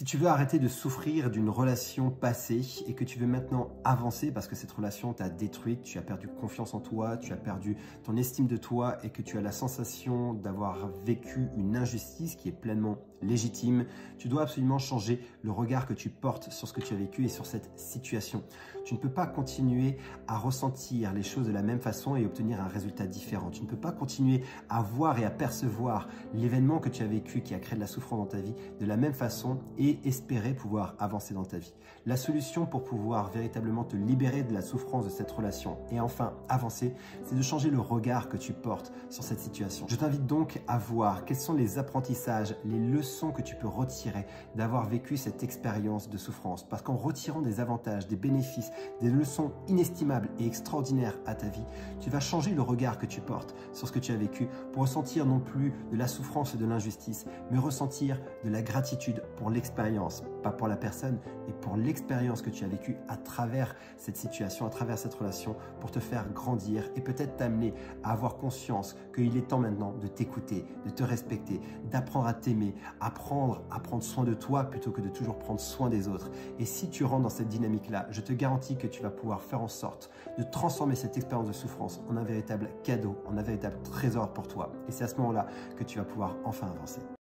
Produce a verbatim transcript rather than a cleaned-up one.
Si tu veux arrêter de souffrir d'une relation passée et que tu veux maintenant avancer parce que cette relation t'a détruite, tu as perdu confiance en toi, tu as perdu ton estime de toi et que tu as la sensation d'avoir vécu une injustice qui est pleinement légitime, tu dois absolument changer le regard que tu portes sur ce que tu as vécu et sur cette situation. Tu ne peux pas continuer à ressentir les choses de la même façon et obtenir un résultat différent. Tu ne peux pas continuer à voir et à percevoir l'événement que tu as vécu qui a créé de la souffrance dans ta vie de la même façon et espérer pouvoir avancer dans ta vie. La solution pour pouvoir véritablement te libérer de la souffrance de cette relation et enfin avancer, c'est de changer le regard que tu portes sur cette situation. Je t'invite donc à voir quels sont les apprentissages, les leçons que tu peux retirer d'avoir vécu cette expérience de souffrance. Parce qu'en retirant des avantages, des bénéfices, des leçons inestimables et extraordinaires à ta vie, tu vas changer le regard que tu portes sur ce que tu as vécu pour ressentir non plus de la souffrance et de l'injustice, mais ressentir de la gratitude pour l'expérience, pas pour la personne, mais pour l'expérience que tu as vécue à travers cette situation, à travers cette relation, pour te faire grandir et peut-être t'amener à avoir conscience qu'il est temps maintenant de t'écouter, de te respecter, d'apprendre à t'aimer, apprendre à prendre soin de toi plutôt que de toujours prendre soin des autres. Et si tu rentres dans cette dynamique-là, je te garantis que tu vas pouvoir faire en sorte de transformer cette expérience de souffrance en un véritable cadeau, en un véritable trésor pour toi. Et c'est à ce moment-là que tu vas pouvoir enfin avancer.